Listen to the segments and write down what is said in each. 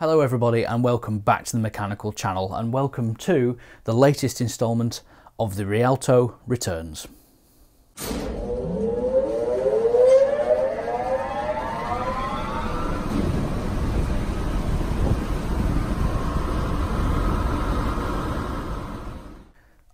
Hello everybody and welcome back to the Mechanical Channel and welcome to the latest instalment of the Rialto Returns.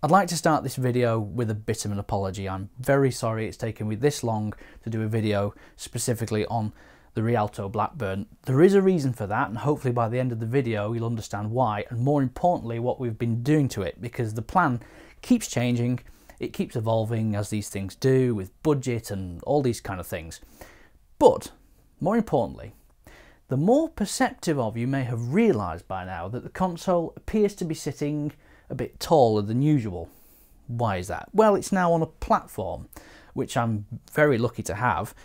I'd like to start this video with a bit of an apology. I'm very sorry it's taken me this long to do a video specifically on the Rialto Blackburn. There is a reason for that, and hopefully by the end of the video you'll understand why, and more importantly what we've been doing to it, because the plan keeps changing, it keeps evolving as these things do with budget and all these kind of things. But more importantly, the more perceptive of you may have realised by now that the console appears to be sitting a bit taller than usual. Why is that? Well, it's now on a platform, which I'm very lucky to have.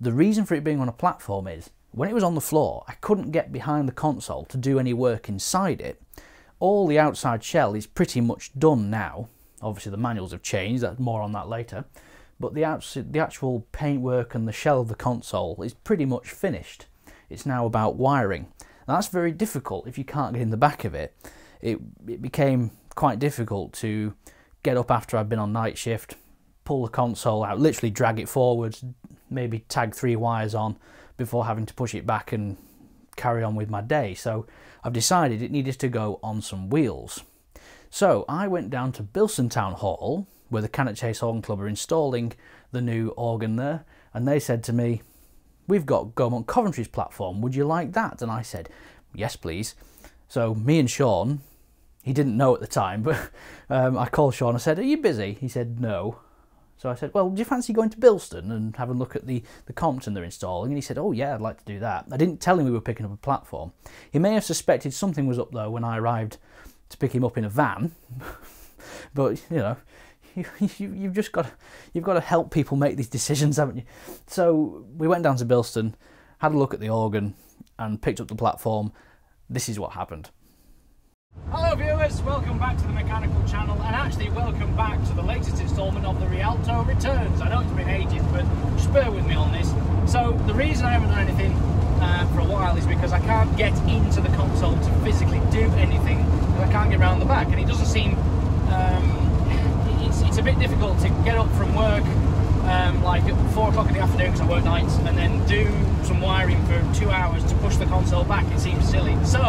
The reason for it being on a platform is, when it was on the floor, I couldn't get behind the console to do any work inside it. All the outside shell is pretty much done now. Obviously the manuals have changed, more on that later. But the actual paintwork and the shell of the console is pretty much finished. It's now about wiring. And that's very difficult if you can't get in the back of it. It became quite difficult to get up after I'd been on night shift, pull the console out, literally drag it forwards, maybe tag 3 wires on before having to push it back and carry on with my day. So I've decided it needed to go on some wheels. So I went down to Bilston Town Hall, where the Cannock Chase Organ Club are installing the new organ there, and they said to me, "We've got Gaumont Coventry's platform, would you like that?" And I said, "Yes please." So me and Sean, he didn't know at the time, but I called Sean, I said, "Are you busy?" He said, "No." So I said, "Well, do you fancy going to Bilston and having a look at the Compton they're installing?" And he said, "Oh yeah, I'd like to do that." I didn't tell him we were picking up a platform. He may have suspected something was up though when I arrived to pick him up in a van. But you know, you've just got to help people make these decisions, haven't you? So we went down to Bilston, had a look at the organ, and picked up the platform. This is what happened. Hello viewers, welcome back to the Mechanical Channel, and actually welcome back to the latest instalment of the Rialto Returns. I know it's been ages, but just bear with me on this. So the reason I haven't done anything for a while is because I can't get into the console to physically do anything, and I can't get around the back, and it doesn't seem, it's a bit difficult to get up from work like at 4 o'clock in the afternoon, because I work nights, and then do some wiring for 2 hours to push the console back. It seems silly. So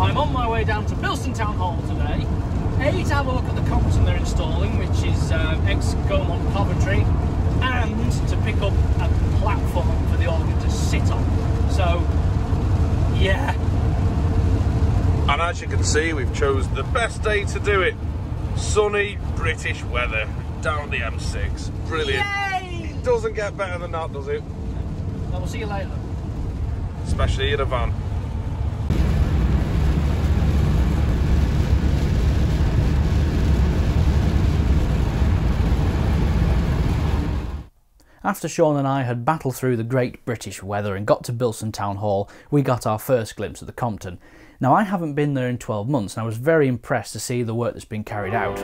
I'm on my way down to Bilston Town Hall today, to have a look at the Compton they're installing, which is ex-Gaumont Coventry, and to pick up a platform for the organ to sit on. So yeah. And as you can see, we've chose the best day to do it. Sunny British weather. Down the M6. Brilliant. Yay! It doesn't get better than that, does it? Well, we'll see you later. Especially in a van. After Sean and I had battled through the great British weather and got to Bilston Town Hall, we got our first glimpse of the Compton. Now, I haven't been there in 12 months and I was very impressed to see the work that's been carried out.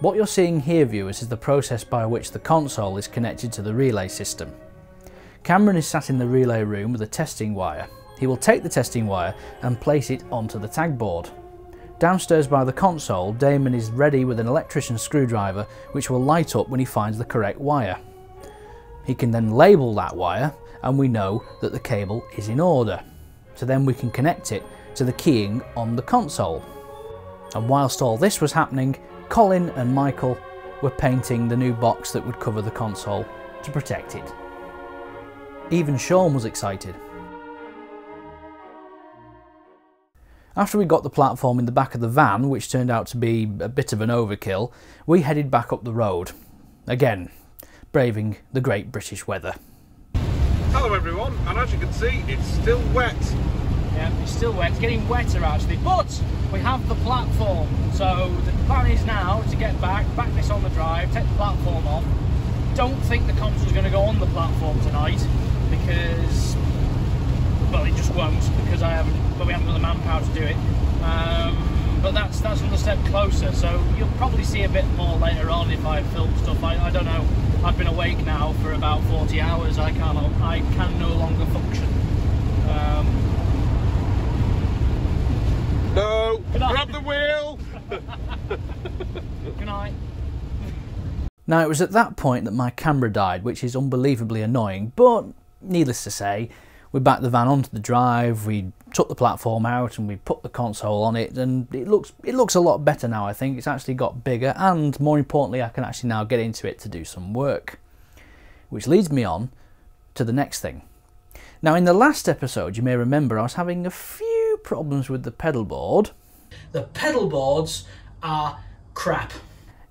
What you're seeing here, viewers, is the process by which the console is connected to the relay system. Cameron is sat in the relay room with a testing wire. He will take the testing wire and place it onto the tag board. Downstairs by the console, Damon is ready with an electrician's screwdriver which will light up when he finds the correct wire. He can then label that wire and we know that the cable is in order. So then we can connect it to the keying on the console. And whilst all this was happening, Colin and Michael were painting the new box that would cover the console to protect it. Even Sean was excited. After we got the platform in the back of the van, which turned out to be a bit of an overkill, we headed back up the road. Again, braving the great British weather. Hello everyone, and as you can see, it's still wet. Yeah, it's still wet, it's getting wetter actually, but we have the platform. So the plan is now to get back this on the drive, take the platform off. Don't think the console's going to go on the platform tonight because, well, it just won't because we haven't got the manpower to do it. But that's another step closer, so you'll probably see a bit more later on if I film stuff. I don't know. I've been awake now for about 40 hours. I can no longer function. No, grab the wheel. Good night. Now it was at that point that my camera died, which is unbelievably annoying. But needless to say, we backed the van onto the drive. We took the platform out and we put the console on it, and it looks a lot better now. I think it's actually got bigger, and more importantly, I can actually now get into it to do some work, which leads me on to the next thing. Now in the last episode, you may remember I was having a few problems with the pedal board. The pedal boards are crap.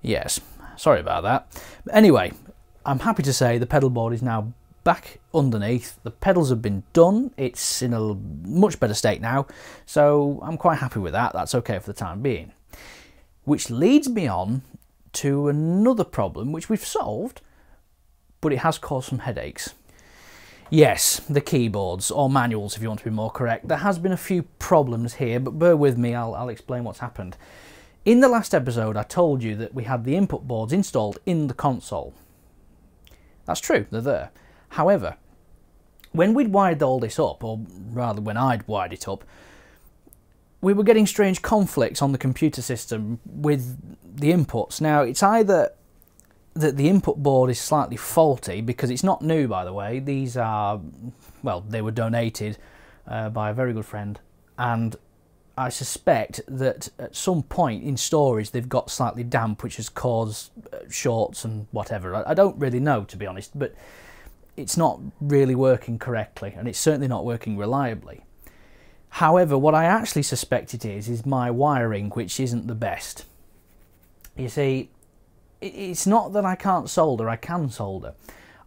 Yes, sorry about that. But anyway, I'm happy to say the pedal board is now back underneath. The pedals have been done, it's in a much better state now, so I'm quite happy with that. That's okay for the time being, which leads me on to another problem which we've solved, but it has caused some headaches. Yes, the keyboards, or manuals if you want to be more correct. There has been a few problems here, but bear with me, I'll explain what's happened. In the last episode I told you that we had the input boards installed in the console. That's true, they're there. However, when we'd wired all this up, or rather when I'd wired it up, we were getting strange conflicts on the computer system with the inputs. Now, it's either that the input board is slightly faulty, because it's not new, by the way. These are, well, they were donated by a very good friend, and I suspect that at some point in storage they've got slightly damp, which has caused shorts and whatever. I don't really know, to be honest, but it's not really working correctly, and it's certainly not working reliably. However, what I actually suspect it is my wiring, which isn't the best. You see, it's not that I can't solder, I can solder.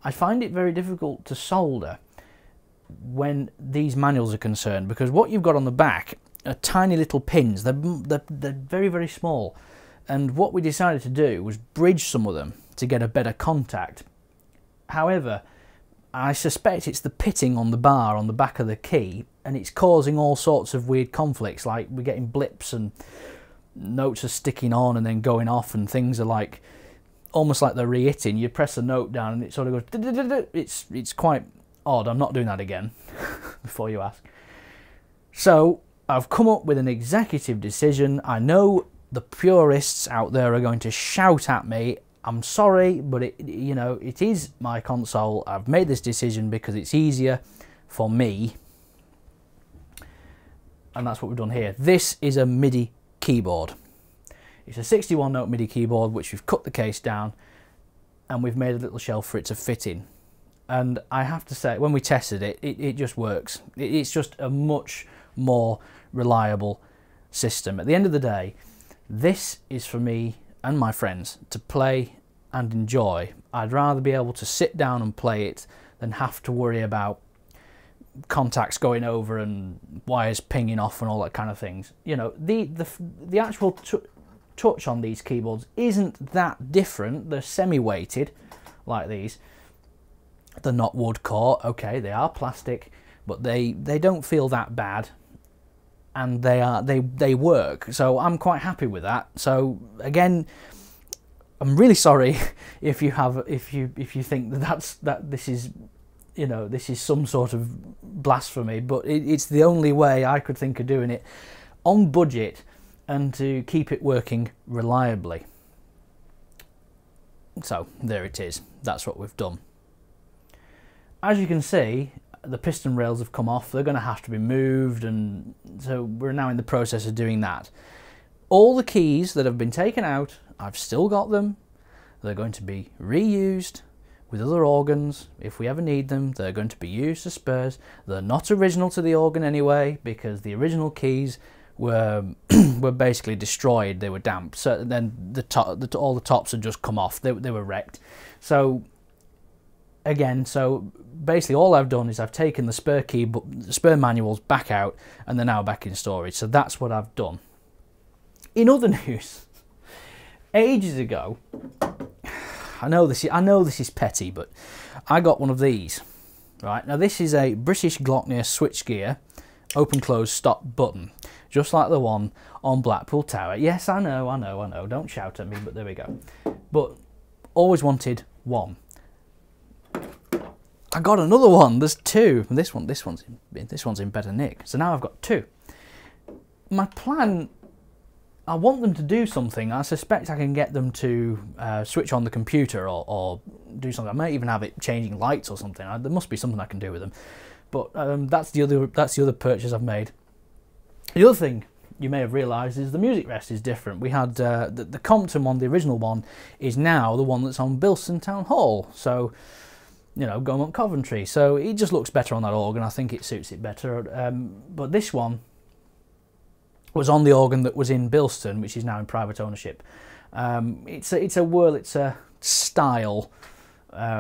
I find it very difficult to solder when these manuals are concerned, because what you've got on the back are tiny little pins. They're very, very small, and what we decided to do was bridge some of them to get a better contact. However, I suspect it's the pitting on the bar on the back of the key, and it's causing all sorts of weird conflicts, like we're getting blips and notes are sticking on and then going off, and things are like almost like they're re-hitting. You press a note down and it sort of goes, it's quite odd. I'm not doing that again before you ask. So I've come up with an executive decision. I know the purists out there are going to shout at me. I'm sorry, but it is my console. I've made this decision because it's easier for me, and that's what we've done here. This is a MIDI keyboard. It's a 61-note MIDI keyboard, which we've cut the case down, and we've made a little shelf for it to fit in. And I have to say, when we tested it, it just works. It's just a much more reliable system. At the end of the day, this is for me and my friends to play and enjoy. I'd rather be able to sit down and play it than have to worry about contacts going over and wires pinging off and all that kind of things. You know, the actual touch on these keyboards isn't that different. They're semi-weighted, like these. They're not wood core, okay, they are plastic, but they don't feel that bad. And they work, so I'm quite happy with that. So again, I'm really sorry if you have if you think that this is, you know, this is some sort of blasphemy, but it's the only way I could think of doing it on budget and to keep it working reliably. So there it is, that's what we've done. As you can see, the piston rails have come off, they're going to have to be moved, and so we're now in the process of doing that. All the keys that have been taken out, I've still got them, they're going to be reused with other organs. If we ever need them, they're going to be used as spares. They're not original to the organ anyway, because the original keys were basically destroyed, they were damp, so then all the tops had just come off, they were wrecked. So again, so basically all I've done is I've taken the spare manuals back out, and they're now back in storage. So that's what I've done. In other news, ages ago, I know this is petty, but I got one of these. Right, now this is a British Glockner switchgear open close stop button, just like the one on Blackpool Tower. Yes, I know, don't shout at me, but there we go. But always wanted one. I got another one, there's two. And this one's in better nick. So now I've got two. My plan, I want them to do something. I suspect I can get them to switch on the computer or do something. I might even have it changing lights or something. There must be something I can do with them. But that's the other purchase I've made. The other thing you may have realised is the music rest is different. We had the Compton one, the original one, is now the one that's on Bilston Town Hall. So, you know, Gaumont Coventry. So it just looks better on that organ. I think it suits it better. But this one was on the organ that was in Bilston, which is now in private ownership. It's a Wurlitzer style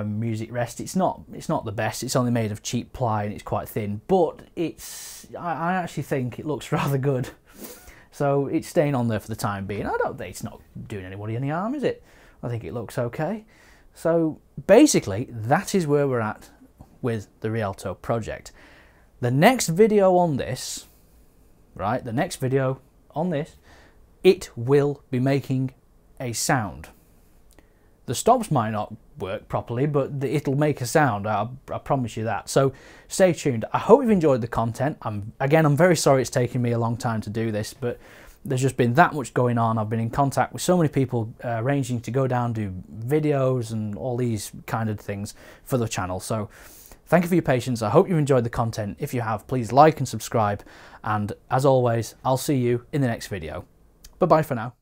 music rest. It's not the best. It's only made of cheap ply and it's quite thin, but I actually think it looks rather good. So it's staying on there for the time being. It's not doing anybody any harm, is it? I think it looks okay. So basically that is where we're at with the Rialto project. The next video on this, right? The next video on this, it will be making a sound. The stops might not work properly, but it'll make a sound, I promise you that. So stay tuned. I hope you've enjoyed the content. I'm very sorry it's taken me a long time to do this, but there's just been that much going on. I've been in contact with so many people arranging to go down, do videos and all these kind of things for the channel. So thank you for your patience. I hope you've enjoyed the content. If you have, please like and subscribe. And as always, I'll see you in the next video. Bye-bye for now.